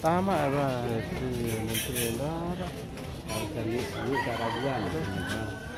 Tama apa? Menteri Lara, Menteri Karabuan.